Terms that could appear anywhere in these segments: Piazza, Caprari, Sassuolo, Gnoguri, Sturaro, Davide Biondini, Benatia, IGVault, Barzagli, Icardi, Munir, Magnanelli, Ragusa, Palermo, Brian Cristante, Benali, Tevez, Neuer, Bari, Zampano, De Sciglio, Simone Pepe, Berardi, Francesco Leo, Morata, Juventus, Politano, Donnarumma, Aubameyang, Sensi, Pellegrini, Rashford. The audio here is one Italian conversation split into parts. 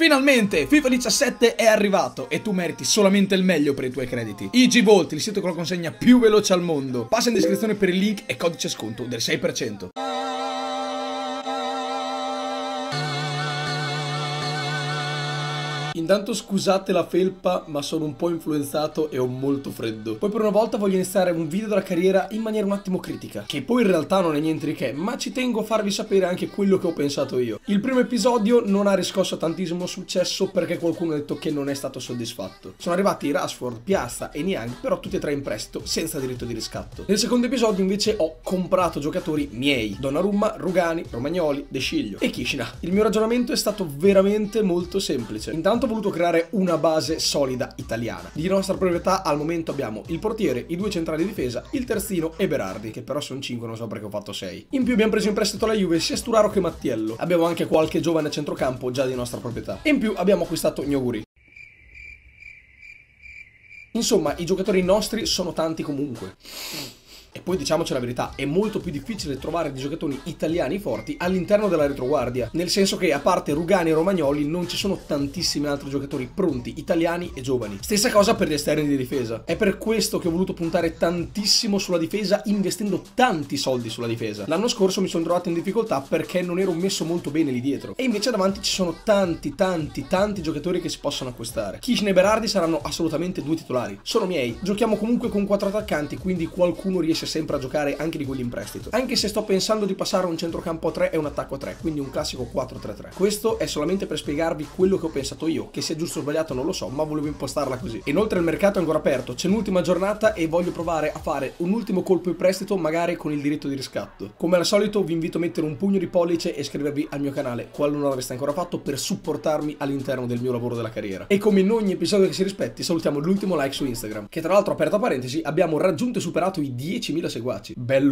Finalmente FIFA 17 è arrivato e tu meriti solamente il meglio per i tuoi crediti. IGVault, il sito con la consegna più veloce al mondo. Passa in descrizione per il link e codice sconto del 6%. Intanto scusate la felpa, ma sono un po' influenzato e ho molto freddo. Poi per una volta voglio iniziare un video della carriera in maniera un attimo critica, che poi in realtà non è niente di che, ma ci tengo a farvi sapere anche quello che ho pensato io. Il primo episodio non ha riscosso tantissimo successo perché qualcuno ha detto che non è stato soddisfatto. Sono arrivati Rashford, Piazza e Niang, però tutti e tre in prestito, senza diritto di riscatto. Nel secondo episodio invece ho comprato giocatori miei: Donnarumma, Rugani, Romagnoli, De Sciglio e Kishina. Il mio ragionamento è stato veramente molto semplice. Intanto ho voluto creare una base solida italiana. Di nostra proprietà al momento abbiamo il portiere, i due centrali di difesa, il terzino e Berardi, che però sono 5, non so perché ho fatto 6. In più abbiamo preso in prestito la Juve sia Sturaro che Mattiello. Abbiamo anche qualche giovane a centrocampo già di nostra proprietà. E in più abbiamo acquistato Gnoguri. Insomma, i giocatori nostri sono tanti comunque. E poi diciamoci la verità, è molto più difficile trovare dei giocatori italiani forti all'interno della retroguardia, nel senso che a parte Rugani e Romagnoli non ci sono tantissimi altri giocatori pronti, italiani e giovani. Stessa cosa per gli esterni di difesa. È per questo che ho voluto puntare tantissimo sulla difesa, investendo tanti soldi sulla difesa. L'anno scorso mi sono trovato in difficoltà perché non ero messo molto bene lì dietro, e invece davanti ci sono tanti giocatori che si possono acquistare. Kishina e Berardi saranno assolutamente due titolari, sono miei. Giochiamo comunque con 4 attaccanti, quindi qualcuno riesce sempre a giocare anche di quelli in prestito, anche se sto pensando di passare un centrocampo a 3 e un attacco a 3, quindi un classico 4-3-3. Questo è solamente per spiegarvi quello che ho pensato io, che sia giusto o sbagliato non lo so, ma volevo impostarla così. Inoltre il mercato è ancora aperto, c'è un'ultima giornata e voglio provare a fare un ultimo colpo in prestito, magari con il diritto di riscatto. Come al solito vi invito a mettere un pugno di pollice e iscrivervi al mio canale, qualora non l'aveste ancora fatto, per supportarmi all'interno del mio lavoro della carriera. E come in ogni episodio che si rispetti, salutiamo l'ultimo like su Instagram, che tra l'altro, aperta parentesi, abbiamo raggiunto e superato i 10.000 seguaci. Bello.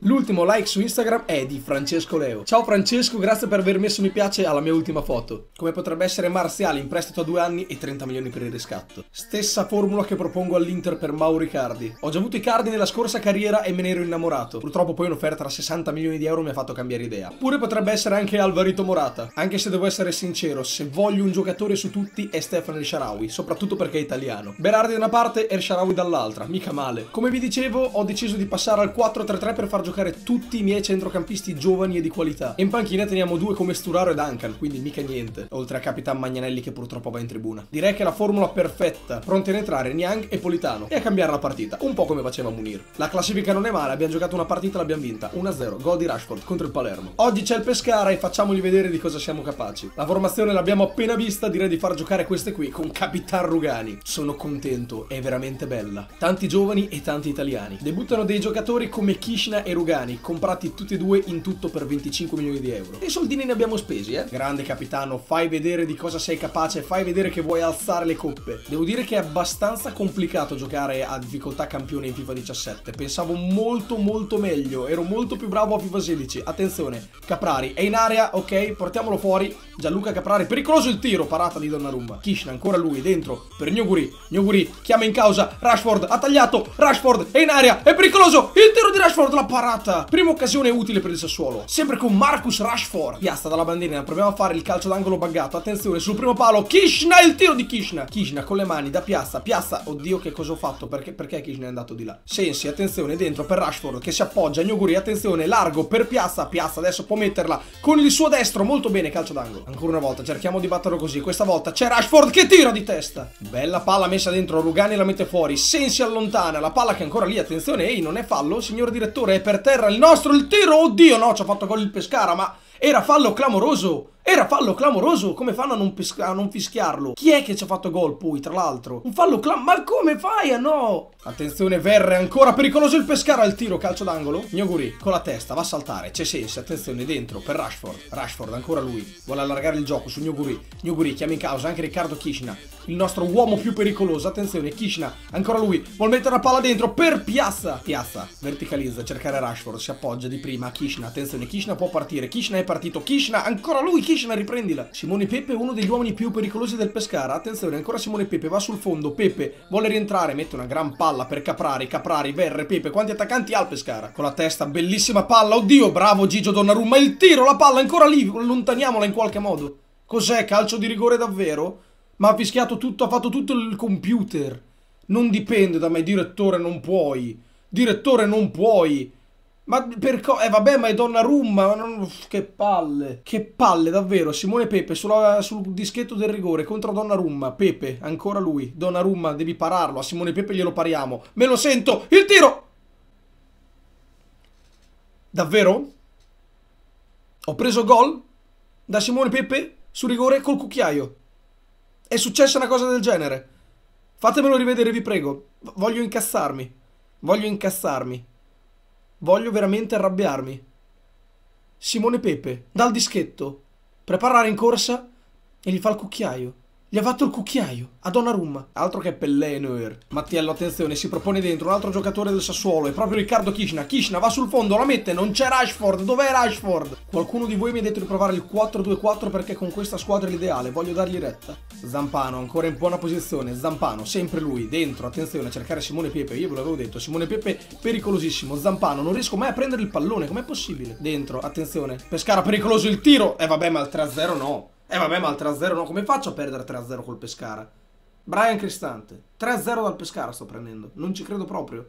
L'ultimo like su Instagram è di Francesco Leo. Ciao Francesco, grazie per aver messo mi piace alla mia ultima foto. Come potrebbe essere Martial in prestito a 2 anni e 30 milioni per il riscatto. Stessa formula che propongo all'Inter per Mauro Icardi. Ho già avuto Icardi nella scorsa carriera e me ne ero innamorato. Purtroppo poi un'offerta da 60 milioni di euro mi ha fatto cambiare idea. Oppure potrebbe essere anche Alvarito Morata. Anche se devo essere sincero, se voglio un giocatore su tutti è Stefano El Shaarawy, soprattutto perché è italiano. Berardi da una parte e El Shaarawy dall'altra, mica male. Come vi dicevo, ho deciso di passare al 4-3-3 per far giocare tutti i miei centrocampisti giovani e di qualità. In panchina teniamo due come Sturaro e Duncan, quindi mica niente, oltre a Capitan Magnanelli che purtroppo va in tribuna. Direi che è la formula perfetta, pronti a entrare Niang e Politano e a cambiare la partita, un po' come faceva Munir. La classifica non è male, abbiamo giocato una partita, l'abbiamo vinta 1-0, gol di Rashford contro il Palermo. Oggi c'è il Pescara e facciamogli vedere di cosa siamo capaci. La formazione l'abbiamo appena vista, direi di far giocare queste qui con Capitan Rugani. Sono contento, è veramente bella. Tanti giovani e tanti italiani. Debuttano dei giocatori come Kishina e Rugani, comprati tutti e due in tutto per 25 milioni di euro. E soldini ne abbiamo spesi, eh? Grande capitano, fai vedere di cosa sei capace, fai vedere che vuoi alzare le coppe. Devo dire che è abbastanza complicato giocare a difficoltà campione in FIFA 17. Pensavo molto meglio, ero molto più bravo a FIFA 16. Attenzione, Caprari è in area, ok, portiamolo fuori. Gianluca Caprari, pericoloso il tiro, parata di Donnarumma. Kishina, ancora lui, dentro, per Njuguri, chiama in causa, Rashford, ha tagliato, Rashford è in area. È pericoloso il tiro di Rashford, la parata. Prima occasione utile per il Sassuolo, sempre con Marcus Rashford. Piazza dalla bandierina, proviamo a fare il calcio d'angolo buggato. Attenzione sul primo palo, Kishina, il tiro di Kishina. Kishina con le mani da Piazza. Oddio, che cosa ho fatto? Perché Kishina è andato di là? Sensi, attenzione, dentro per Rashford che si appoggia. Njuguri, attenzione, largo per Piazza. Adesso può metterla con il suo destro, molto bene, calcio d'angolo. Ancora una volta cerchiamo di batterlo così. Questa volta c'è Rashford che tira di testa. Bella palla messa dentro, Rugani la mette fuori. Sensi allontana la palla che è ancora lì, attenzione. Ehi, non è fallo, signor direttore, è per terra il nostro, il tiro, oddio, no, ci ha fatto gol il Pescara, ma era fallo clamoroso. Era fallo clamoroso, come fanno a non fischiarlo? Chi è che ci ha fatto gol poi, tra l'altro? Un fallo clamoroso, ma come fai a no? Attenzione, Verre, ancora pericoloso il Pescara, il tiro, calcio d'angolo. Njuguri con la testa, va a saltare, c'è Sensi, attenzione, dentro, per Rashford, ancora lui, vuole allargare il gioco su Njuguri, chiama in causa anche Riccardo Kishina, il nostro uomo più pericoloso, attenzione, Kishina, ancora lui, vuole mettere la palla dentro, per Piazza, verticalizza, cercare Rashford, si appoggia di prima, Kishina, attenzione, Kishina può partire, Kishina è partito, Kishina, ancora lui, Kishina, riprendila. Simone Pepe è uno degli uomini più pericolosi del Pescara, attenzione, ancora Simone Pepe, va sul fondo, Pepe vuole rientrare, mette una gran palla per Caprari, Verre, Pepe, quanti attaccanti ha il Pescara? Con la testa, bellissima palla, oddio, bravo Gigio Donnarumma, il tiro, la palla ancora lì, allontaniamola in qualche modo. Cos'è? Calcio di rigore davvero? Ma ha fischiato tutto, ha fatto tutto il computer. Non dipende da me, direttore, non puoi. Direttore, non puoi. Ma per cosa? Vabbè, ma è Donnarumma. Non... Che palle. Che palle, davvero. Simone Pepe sul dischetto del rigore contro Donnarumma. Pepe, ancora lui. Donnarumma, devi pararlo. A Simone Pepe glielo pariamo. Me lo sento. Il tiro! Davvero? Ho preso gol da Simone Pepe sul rigore col cucchiaio. È successa una cosa del genere. Fatemelo rivedere, vi prego. Voglio incazzarmi. Voglio incazzarmi. Voglio veramente arrabbiarmi. Simone Pepe, dal dischetto, preparare in corsa e gli fa il cucchiaio. Gli ha fatto il cucchiaio a Donnarumma. Altro che Pellè e Neuer. Mattiello, attenzione, si propone dentro un altro giocatore del Sassuolo. È proprio Riccardo Kishina. Kishina va sul fondo, la mette, non c'è Rashford. Dov'è Rashford? Qualcuno di voi mi ha detto di provare il 4-2-4 perché con questa squadra è l'ideale. Voglio dargli retta. Zampano, ancora in buona posizione. Zampano, sempre lui, dentro, attenzione, a cercare Simone Pepe. Io ve l'avevo detto, Simone Pepe pericolosissimo. Zampano, non riesco mai a prendere il pallone, com'è possibile? Dentro, attenzione. Pescara, pericoloso il tiro. Vabbè, ma al 3-0 no. Vabbè, ma al 3-0 no, come faccio a perdere 3-0 col Pescara? Brian Cristante, 3-0 dal Pescara sto prendendo, non ci credo proprio,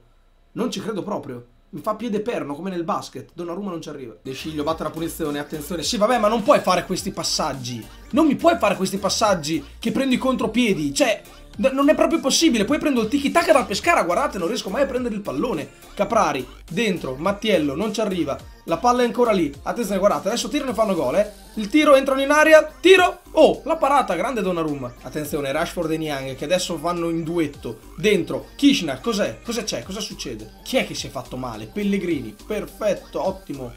non ci credo proprio. Mi fa piede perno come nel basket, Donnarumma non ci arriva. De Sciglio batte la punizione, attenzione. Sì, vabbè, ma non puoi fare questi passaggi. Non mi puoi fare questi passaggi che prendi i contropiedi, cioè non è proprio possibile. Poi prendo il tiki-taka dal Pescara, guardate, non riesco mai a prendere il pallone. Caprari, dentro, Mattiello, non ci arriva. La palla è ancora lì, attenzione, guardate, adesso tirano e fanno gol, Il tiro, entrano in aria, tiro, oh, la parata, grande Donnarumma. Attenzione, Rashford e Niang che adesso vanno in duetto. Dentro, Kishina, cos'è? Cosa c'è? Cosa succede? Chi è che si è fatto male? Pellegrini, perfetto, ottimo.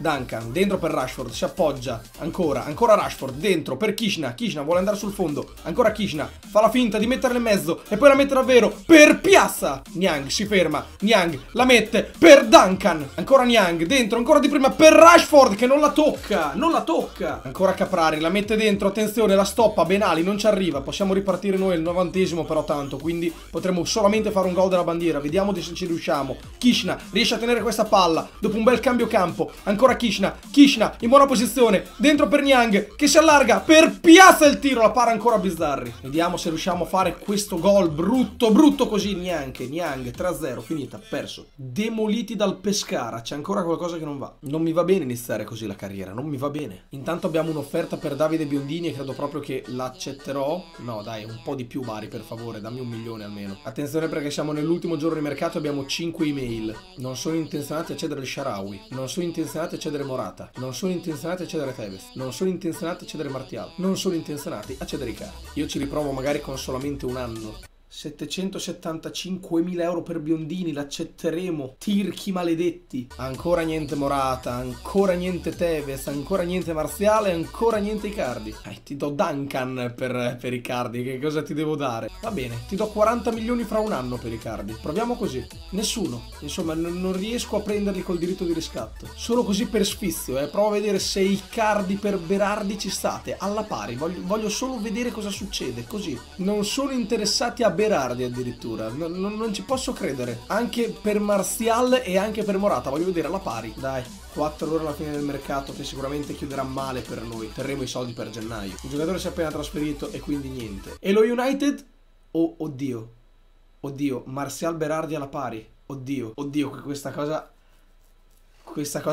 Duncan, dentro per Rashford, si appoggia, ancora Rashford, dentro per Kishina. Kishina vuole andare sul fondo, ancora Kishina, fa la finta di metterla in mezzo e poi la mette davvero per Piazza. Niang si ferma, Niang la mette per Duncan, ancora Niang, dentro, ancora di prima per Rashford che non la tocca, non la tocca. Ancora Caprari, la mette dentro, attenzione, la stoppa, Benali non ci arriva, possiamo ripartire noi al 90° però tanto, quindi potremo solamente fare un gol della bandiera, vediamo se ci riusciamo. Kishina riesce a tenere questa palla, dopo un bel cambio campo, ancora Kishina in buona posizione, dentro per Niang che si allarga per Piazza, il tiro, la para ancora Bizzarri. Vediamo se riusciamo a fare questo gol brutto brutto così. Niang 3-0, finita, perso, demoliti dal Pescara. C'è ancora qualcosa che non va, non mi va bene iniziare così la carriera, non mi va bene. Intanto abbiamo un'offerta per Davide Biondini e credo proprio che l'accetterò. No dai, un po' di più Bari, per favore, dammi 1 milione almeno. Attenzione perché siamo nell'ultimo giorno di mercato e abbiamo 5 email. Non sono intenzionati a cedere El Shaarawy, non sono intenzionati a cedere Morata, non sono intenzionati a cedere Tevez, non sono intenzionati a cedere Martial, non sono intenzionati a cedere Icardi. Io ci riprovo magari con solamente un anno. 775.000 euro per Biondini, l'accetteremo, tirchi maledetti. Ancora niente Morata, ancora niente Tevez, ancora niente Marziale, ancora niente Icardi. Ti do Duncan per Icardi, che cosa ti devo dare? Va bene, ti do 40 milioni fra un anno per Icardi, proviamo così. Nessuno, insomma, non riesco a prenderli col diritto di riscatto, solo così per sfizio, provo a vedere se Icardi per Berardi ci state, alla pari, voglio solo vedere cosa succede, così. Non sono interessati a Berardi addirittura, non ci posso credere. Anche per Martial e anche per Morata, voglio vedere alla pari. Dai, 4 ore alla fine del mercato che sicuramente chiuderà male per noi. Terremo i soldi per gennaio. Il giocatore si è appena trasferito e quindi niente. E lo United? Oh, oddio. Oddio, Martial Berardi alla pari. Oddio, oddio, questa cosa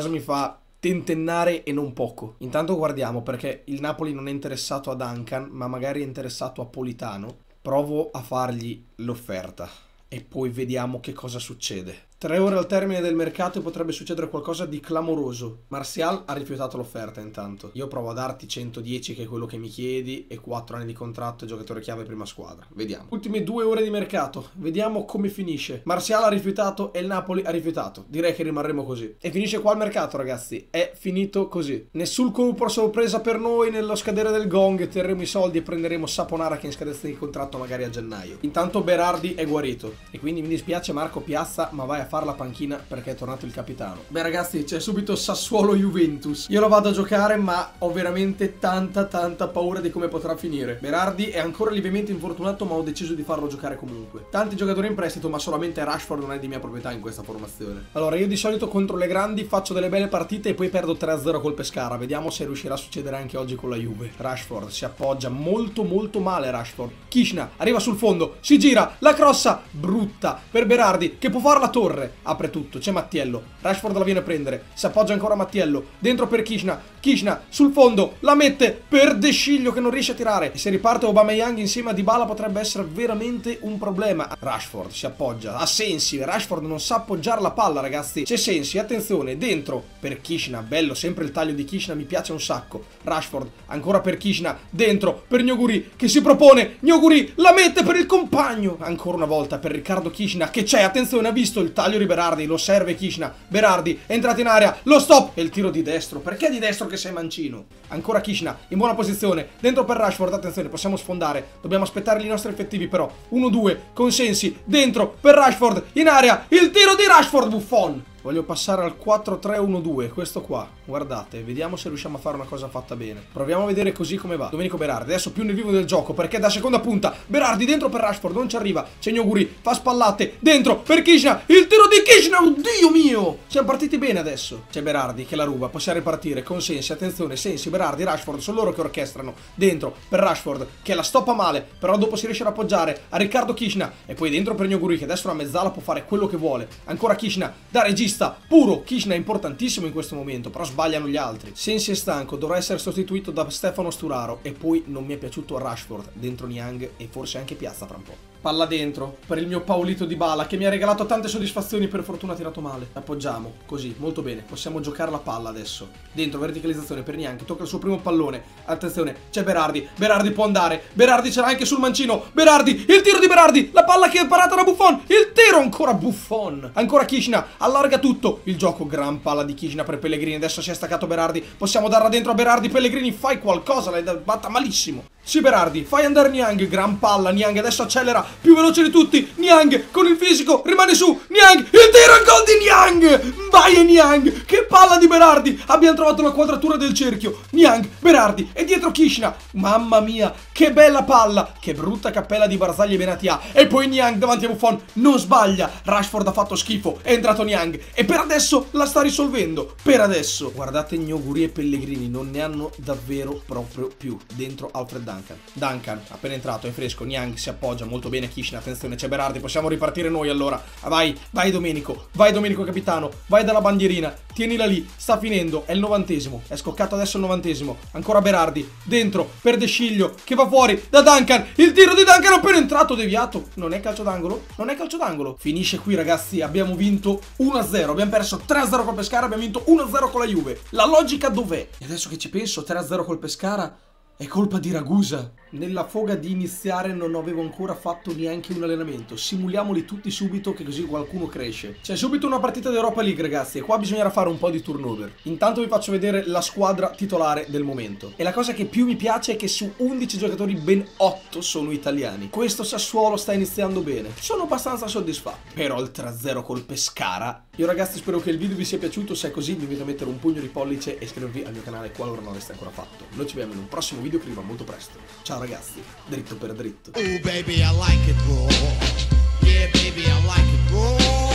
mi fa tentennare e non poco. Intanto guardiamo perché il Napoli non è interessato a Duncan, ma magari è interessato a Politano. Provo a fargli l'offerta e poi vediamo che cosa succede. 3 ore al termine del mercato e potrebbe succedere qualcosa di clamoroso. Martial ha rifiutato l'offerta intanto. Io provo a darti 110 che è quello che mi chiedi e 4 anni di contratto e giocatore chiave prima squadra. Vediamo. Ultime 2 ore di mercato. Vediamo come finisce. Martial ha rifiutato e il Napoli ha rifiutato. Direi che rimarremo così. E finisce qua il mercato, ragazzi. È finito così. Nessun colpo sorpresa per noi nello scadere del gong. Terremo i soldi e prenderemo Saponara che in scadenza di contratto magari a gennaio. Intanto Berardi è guarito. E quindi mi dispiace Marco Piazza, ma vai a far la panchina perché è tornato il capitano. Beh ragazzi, c'è subito Sassuolo-Juventus. Io lo vado a giocare, ma ho veramente tanta paura di come potrà finire. Berardi è ancora lievemente infortunato, ma ho deciso di farlo giocare comunque. Tanti giocatori in prestito, ma solamente Rashford non è di mia proprietà in questa formazione. Allora, io di solito contro le grandi faccio delle belle partite e poi perdo 3-0 col Pescara. Vediamo se riuscirà a succedere anche oggi con la Juve. Rashford si appoggia molto male. Rashford, Kishina arriva sul fondo, si gira, la crossa brutta per Berardi che può fare la torre, apre tutto, c'è Mattiello, Rashford la viene a prendere, si appoggia ancora Mattiello, dentro per Kishina, Kishina sul fondo, la mette per De Sciglio che non riesce a tirare, e se riparte Aubameyang insieme a Dybala potrebbe essere veramente un problema. Rashford si appoggia a Sensi, Rashford non sa appoggiare la palla ragazzi, c'è Sensi, attenzione, dentro per Kishina, bello sempre il taglio di Kishina, mi piace un sacco. Rashford ancora per Kishina, dentro per Njuguri che si propone, Njuguri la mette per il compagno, ancora una volta per Riccardo Kishina che c'è, attenzione, ha visto il taglio di Berardi, lo serve Kishina, Berardi è entrato in area, lo stop e il tiro di destro, perché di destro che sei mancino, ancora Kishina in buona posizione, dentro per Rashford, attenzione possiamo sfondare, dobbiamo aspettare i nostri effettivi però, 1-2 con Sensi, dentro per Rashford, in area il tiro di Rashford, Buffon. Voglio passare al 4-3-1-2, questo qua, guardate, vediamo se riusciamo a fare una cosa fatta bene. Proviamo a vedere così come va. Domenico Berardi, adesso più nel vivo del gioco, perché da seconda punta, Berardi dentro per Rashford, non ci arriva, c'è Gnoguri, fa spallate, dentro per Kishina, il tiro di Kishina, oddio mio! Siamo partiti bene adesso. C'è Berardi che la ruba, possiamo ripartire, con Sensi, attenzione, Sensi, Berardi, Rashford, sono loro che orchestrano, dentro per Rashford, che la stoppa male, però dopo si riesce ad appoggiare a Riccardo Kishina, e poi dentro per Gnoguri, che adesso la mezzala può fare quello che vuole, ancora Kishina, da regista, puro, Kishina è importantissimo in questo momento, però sbagliano gli altri. Sensi è stanco, dovrà essere sostituito da Stefano Sturaro, e poi non mi è piaciuto Rashford, dentro Niang e forse anche Piazza tra un po'. Palla dentro per il mio Paolito Dybala che mi ha regalato tante soddisfazioni, per fortuna ha tirato male. Appoggiamo, così, molto bene, possiamo giocare la palla adesso. Dentro, verticalizzazione per Niang, tocca il suo primo pallone, attenzione, c'è Berardi, Berardi può andare, Berardi c'era anche sul mancino, Berardi, il tiro di Berardi, la palla che è parata da Buffon, il tiro ancora Buffon, ancora Kishina, allarga tutto, il gioco, gran palla di Kishina per Pellegrini, adesso si è staccato Berardi, possiamo darla dentro a Berardi, Pellegrini fai qualcosa, l'hai batta malissimo. Sì Berardi, fai andare Niang, gran palla, Niang adesso accelera, più veloce di tutti, Niang con il fisico, rimane su, Niang, il tiro e gol di Niang, vai Niang, che palla di Berardi, abbiamo trovato la quadratura del cerchio, Niang, Berardi, e dietro Kishina, mamma mia, che bella palla, che brutta cappella di Barzagli e Benatia, e poi Niang davanti a Buffon, non sbaglia, Rashford ha fatto schifo, è entrato Niang, e per adesso la sta risolvendo, per adesso, guardate Gnoguri e Pellegrini, non ne hanno davvero proprio più, dentro Alfred Dunn. Duncan, appena entrato, è fresco, Niang si appoggia molto bene, Kishina, attenzione, c'è Berardi, possiamo ripartire noi allora, vai, vai Domenico capitano, vai dalla bandierina, tienila lì, sta finendo, è il 90°, è scoccato adesso il 90°, ancora Berardi, dentro, per De Sciglio, che va fuori, da Duncan, il tiro di Duncan appena entrato, deviato, non è calcio d'angolo, non è calcio d'angolo, finisce qui ragazzi, abbiamo vinto 1-0, abbiamo perso 3-0 col Pescara, abbiamo vinto 1-0 con la Juve, la logica dov'è? E adesso che ci penso, 3-0 col Pescara... è colpa di Ragusa. Nella foga di iniziare non avevo ancora fatto neanche un allenamento. Simuliamoli tutti subito che così qualcuno cresce. C'è subito una partita d'Europa League ragazzi, e qua bisognerà fare un po' di turnover. Intanto vi faccio vedere la squadra titolare del momento. E la cosa che più mi piace è che su 11 giocatori ben 8 sono italiani. Questo Sassuolo sta iniziando bene. Sono abbastanza soddisfatto. Però il 3-0 col Pescara... Io ragazzi spero che il video vi sia piaciuto. Se è così vi invito a mettere un pugno di pollice e iscrivervi al mio canale qualora non l'aveste ancora fatto. Noi ci vediamo in un prossimo video. Che arriva molto presto. Ciao ragazzi, dritto per dritto. Oh baby I like it raw. Yeah baby I like it raw.